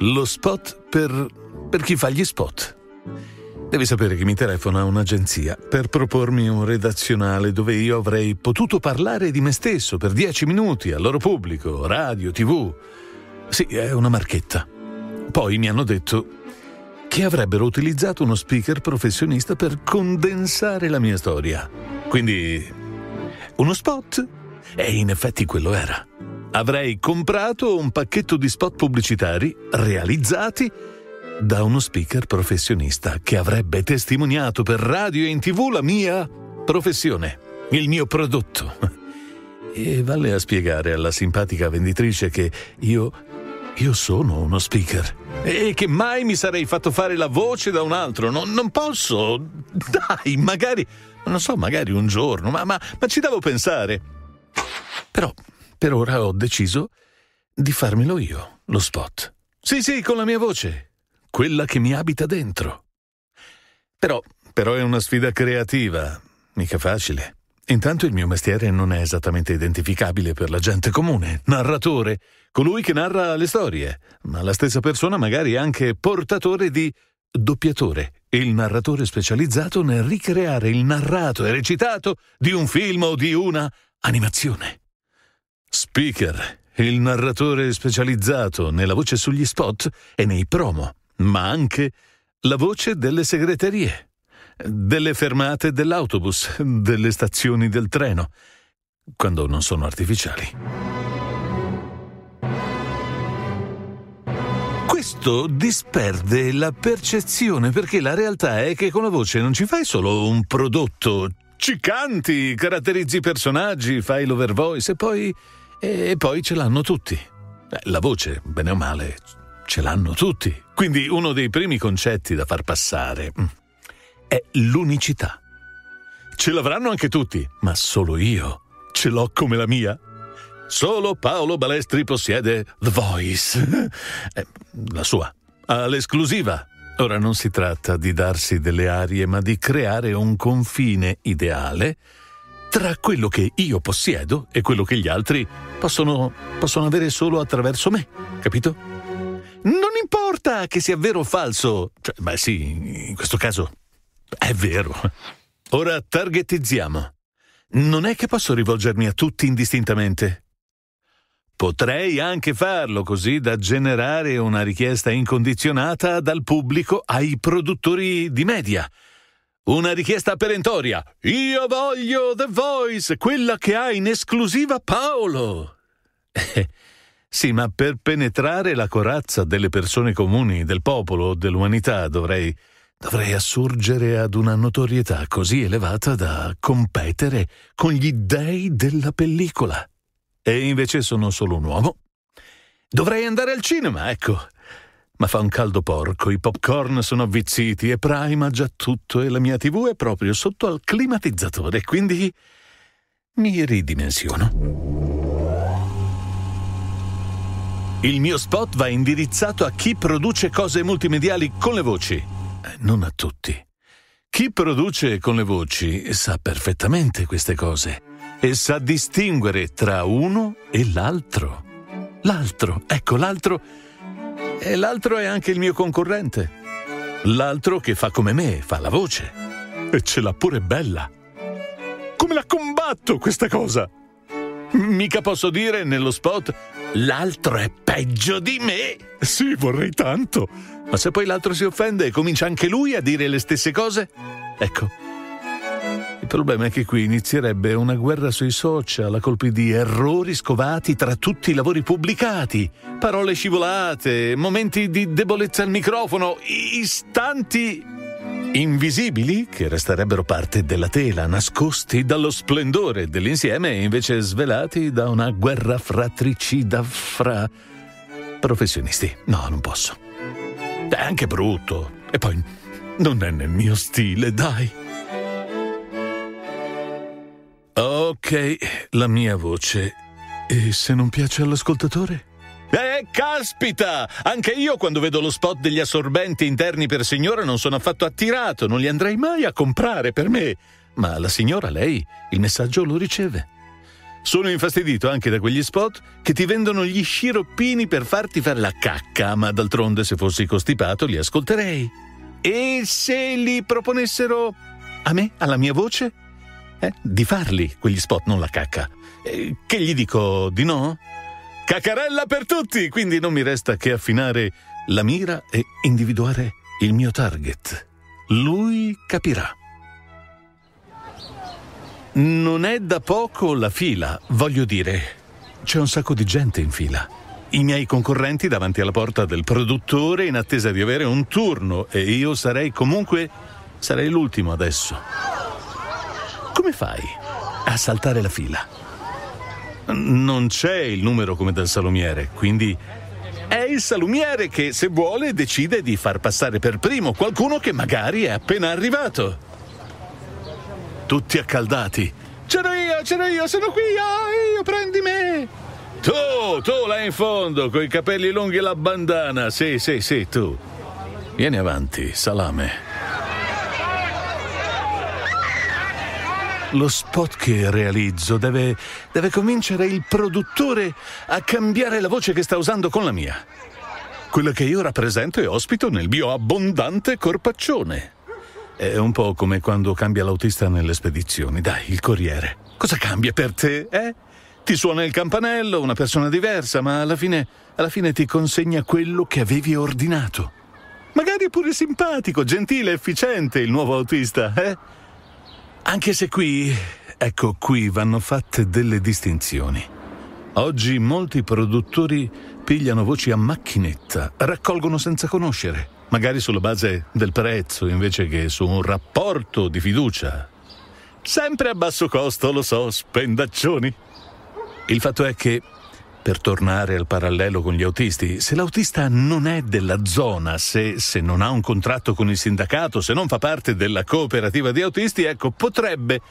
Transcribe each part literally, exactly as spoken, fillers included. Lo spot per... per chi fa gli spot. Devi sapere che mi telefona un'agenzia per propormi un redazionale dove io avrei potuto parlare di me stesso per dieci minuti al loro pubblico, radio, tv. Sì, è una marchetta. Poi mi hanno detto che avrebbero utilizzato uno speaker professionista per condensare la mia storia. Quindi uno spot? E in effetti quello era. Avrei comprato un pacchetto di spot pubblicitari realizzati da uno speaker professionista che avrebbe testimoniato per radio e in tv la mia professione, il mio prodotto. E vale a spiegare alla simpatica venditrice che io, io sono uno speaker e che mai mi sarei fatto fare la voce da un altro. Non, non posso, dai, magari, non so, magari un giorno, ma, ma, ma ci devo pensare. Però per ora ho deciso di farmelo io, lo spot. Sì, sì, con la mia voce. Quella che mi abita dentro. Però, però è una sfida creativa, mica facile. Intanto il mio mestiere non è esattamente identificabile per la gente comune. Narratore, colui che narra le storie, ma la stessa persona magari è anche portatore di doppiatore, il narratore specializzato nel ricreare il narrato e recitato di un film o di una animazione. Speaker, il narratore specializzato nella voce sugli spot e nei promo, ma anche la voce delle segreterie, delle fermate dell'autobus, delle stazioni del treno, quando non sono artificiali. Questo disperde la percezione, perché la realtà è che con la voce non ci fai solo un prodotto, ci canti, caratterizzi i personaggi, fai l'overvoice e poi, e poi ce l'hanno tutti. La voce, bene o male, ce l'hanno tutti. Quindi uno dei primi concetti da far passare è l'unicità. Ce l'avranno anche tutti, ma solo io ce l'ho come la mia. Solo Paolo Balestri possiede The Voice, la sua, all'esclusiva. Ora non si tratta di darsi delle arie, ma di creare un confine ideale tra quello che io possiedo e quello che gli altri possono, possono avere solo attraverso me, capito? Non importa che sia vero o falso. Cioè, beh sì, in questo caso è vero. Ora targetizziamo. Non è che posso rivolgermi a tutti indistintamente. Potrei anche farlo così da generare una richiesta incondizionata dal pubblico ai produttori di media. Una richiesta perentoria. Io voglio The Voice, quella che ha in esclusiva Paolo. Sì, ma per penetrare la corazza delle persone comuni, del popolo, dell'umanità, dovrei, dovrei assurgere ad una notorietà così elevata da competere con gli dèi della pellicola. E invece sono solo un uomo. Dovrei andare al cinema, ecco. Ma fa un caldo porco, i popcorn sono avvizziti e Prime ha già tutto e la mia tivù è proprio sotto al climatizzatore, quindi mi ridimensiono. Il mio spot va indirizzato a chi produce cose multimediali con le voci, eh, non a tutti. Chi produce con le voci sa perfettamente queste cose e sa distinguere tra uno e l'altro. L'altro, ecco, l'altro, e l'altro è anche il mio concorrente. L'altro che fa come me, fa la voce. E ce l'ha pure bella. Come la combatto questa cosa? Mica posso dire nello spot l'altro è peggio di me. Sì, vorrei tanto, ma se poi l'altro si offende e comincia anche lui a dire le stesse cose, ecco, il problema è che qui inizierebbe una guerra sui social a colpi di errori scovati tra tutti i lavori pubblicati, parole scivolate, momenti di debolezza al microfono, istanti invisibili che resterebbero parte della tela, nascosti dallo splendore dell'insieme e invece svelati da una guerra fratricida fra professionisti. No, non posso. È anche brutto. E poi non è nel mio stile, dai. Ok, la mia voce. E se non piace all'ascoltatore? Eh, caspita! Anche io quando vedo lo spot degli assorbenti interni per signora non sono affatto attirato, non li andrei mai a comprare per me. Ma la signora, lei, il messaggio lo riceve. Sono infastidito anche da quegli spot che ti vendono gli sciroppini per farti fare la cacca, ma d'altronde se fossi costipato li ascolterei. E se li proponessero a me, alla mia voce? Eh, di farli, quegli spot, non la cacca. Eh, che gli dico di no? Cacarella per tutti! Quindi non mi resta che affinare la mira e individuare il mio target. Lui capirà. Non è da poco la fila, voglio dire, c'è un sacco di gente in fila. I miei concorrenti davanti alla porta del produttore in attesa di avere un turno e io sarei comunque, sarei l'ultimo adesso. Come fai a saltare la fila? Non c'è il numero come dal salumiere, quindi è il salumiere che, se vuole, decide di far passare per primo qualcuno che magari è appena arrivato. Tutti accaldati. C'ero io, c'ero io, sono qui, ah, io, prendi me. Tu, tu là in fondo, coi capelli lunghi e la bandana. Sì, sì, sì, tu. Vieni avanti, salame. Lo spot che realizzo deve, deve convincere il produttore a cambiare la voce che sta usando con la mia. Quella che io rappresento e ospito nel mio abbondante corpaccione. È un po' come quando cambia l'autista nelle spedizioni. Dai, il corriere. Cosa cambia per te, eh? Ti suona il campanello, una persona diversa, ma alla fine, alla fine ti consegna quello che avevi ordinato. Magari è pure simpatico, gentile, efficiente il nuovo autista, eh? Anche se qui, ecco, qui vanno fatte delle distinzioni. Oggi molti produttori pigliano voci a macchinetta, raccolgono senza conoscere. Magari sulla base del prezzo invece che su un rapporto di fiducia. Sempre a basso costo, lo so, spendaccioni. Il fatto è che, per tornare al parallelo con gli autisti, se l'autista non è della zona, se, se non ha un contratto con il sindacato, se non fa parte della cooperativa di autisti, ecco, potrebbe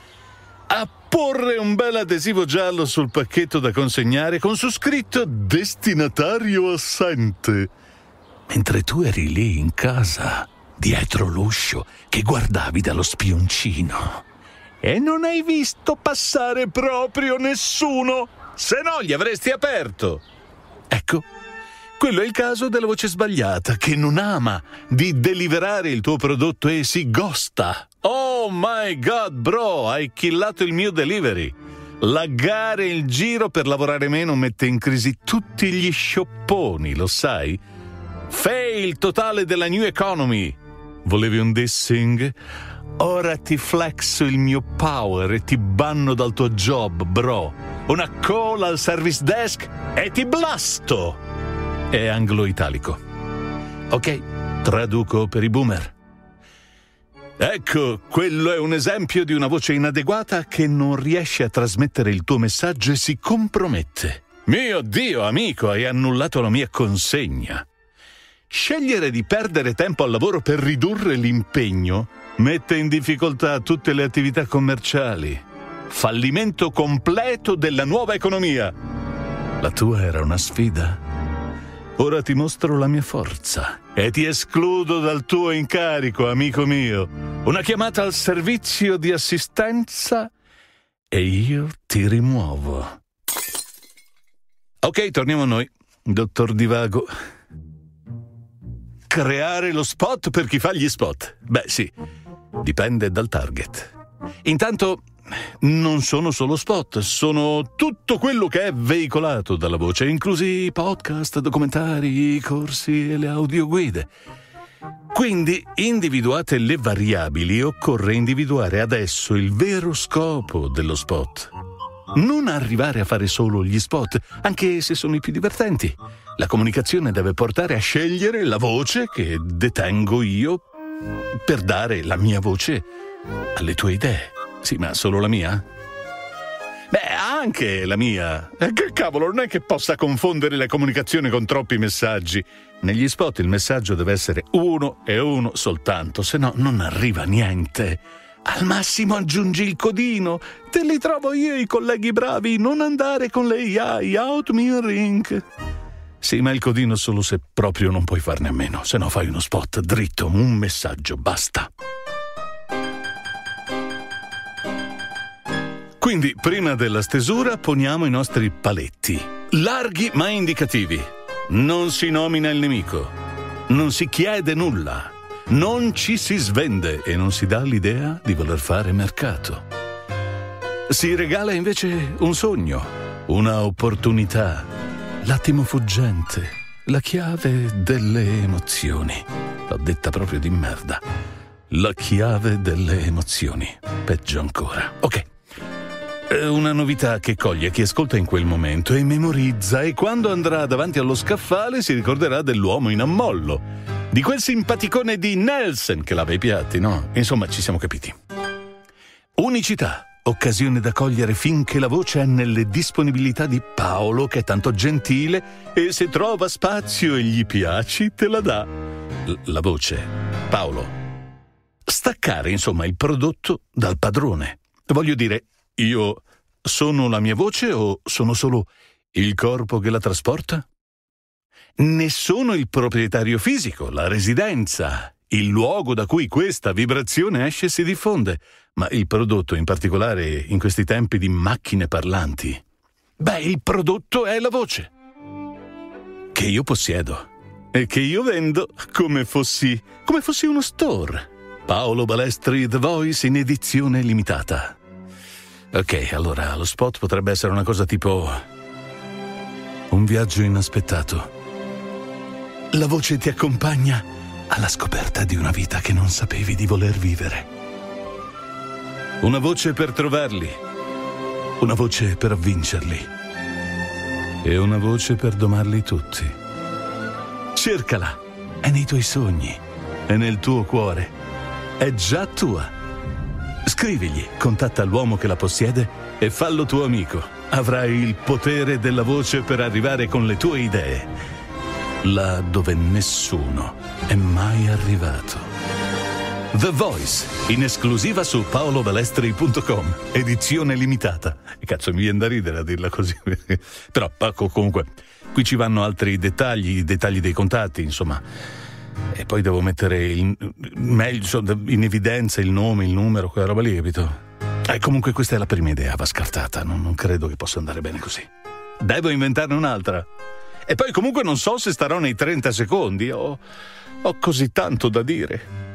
apporre un bel adesivo giallo sul pacchetto da consegnare con su scritto «Destinatario assente». Mentre tu eri lì in casa, dietro l'uscio, che guardavi dallo spioncino. E non hai visto passare proprio nessuno, se no gli avresti aperto. Ecco, quello è il caso della voce sbagliata, che non ama di deliverare il tuo prodotto e si gosta. Oh my God, bro, hai killato il mio delivery. Laggare il giro per lavorare meno mette in crisi tutti gli sciopponi, lo sai? Fail totale della New Economy. Volevi un dissing? Ora ti flexo il mio power e ti banno dal tuo job, bro. Una call al service desk e ti blasto. È anglo-italico. Ok, traduco per i boomer. Ecco, quello è un esempio di una voce inadeguata che non riesce a trasmettere il tuo messaggio e si compromette. Mio Dio, amico, hai annullato la mia consegna. Scegliere di perdere tempo al lavoro per ridurre l'impegno mette in difficoltà tutte le attività commerciali. Fallimento completo della nuova economia. La tua era una sfida. Ora ti mostro la mia forza e ti escludo dal tuo incarico, amico mio. Una chiamata al servizio di assistenza e io ti rimuovo. Ok, torniamo a noi, dottor Divago. Creare lo spot per chi fa gli spot? Beh, sì, dipende dal target. Intanto non sono solo spot, sono tutto quello che è veicolato dalla voce, inclusi i podcast, documentari, i corsi e le audioguide. Quindi, individuate le variabili, occorre individuare adesso il vero scopo dello spot. Non arrivare a fare solo gli spot, anche se sono i più divertenti. La comunicazione deve portare a scegliere la voce che detengo io per dare la mia voce alle tue idee. Sì, ma solo la mia? Beh, anche la mia. Che cavolo, non è che possa confondere la comunicazione con troppi messaggi. Negli spot il messaggio deve essere uno e uno soltanto, se no non arriva niente. Al massimo aggiungi il codino. Te li trovo io i colleghi bravi. Non andare con le A I out me rink. Sì, ma il codino solo se proprio non puoi farne a meno. Se no fai uno spot dritto, un messaggio, basta. Quindi, prima della stesura, poniamo i nostri paletti. Larghi ma indicativi. Non si nomina il nemico. Non si chiede nulla. Non ci si svende e non si dà l'idea di voler fare mercato. Si regala invece un sogno, una opportunità, l'attimo fuggente, la chiave delle emozioni. L'ho detta proprio di merda. La chiave delle emozioni. Peggio ancora. Ok. Una novità che coglie chi ascolta in quel momento e memorizza, e quando andrà davanti allo scaffale si ricorderà dell'uomo in ammollo, di quel simpaticone di Nelson che lava i piatti, no? Insomma, ci siamo capiti. Unicità, occasione da cogliere finché la voce è nelle disponibilità di Paolo, che è tanto gentile e se trova spazio e gli piaci te la dà. L- la voce, Paolo. Staccare, insomma, il prodotto dal padrone. Voglio dire, io sono la mia voce o sono solo il corpo che la trasporta? Ne sono il proprietario fisico, la residenza, il luogo da cui questa vibrazione esce e si diffonde, ma il prodotto, in particolare in questi tempi di macchine parlanti, beh, il prodotto è la voce che io possiedo e che io vendo come fossi, come fossi uno store. Paolo Balestri, The Voice in edizione limitata. Ok, allora, lo spot potrebbe essere una cosa tipo un viaggio inaspettato. La voce ti accompagna alla scoperta di una vita che non sapevi di voler vivere. Una voce per trovarli, una voce per avvincerli e una voce per domarli tutti. Cercala, è nei tuoi sogni, è nel tuo cuore, è già tua. Scrivigli, contatta l'uomo che la possiede e fallo tuo amico. Avrai il potere della voce per arrivare con le tue idee là dove nessuno è mai arrivato. The Voice, in esclusiva su paolo balestri punto com, edizione limitata. Cazzo, mi viene da ridere a dirla così. Però, comunque, qui ci vanno altri dettagli, i dettagli dei contatti, insomma. E poi devo mettere in, meglio, in evidenza il nome, il numero, quella roba lì, capito? E comunque questa è la prima idea, va scartata, non, non credo che possa andare bene così. Devo inventarne un'altra. E poi comunque non so se starò nei trenta secondi, ho, ho così tanto da dire.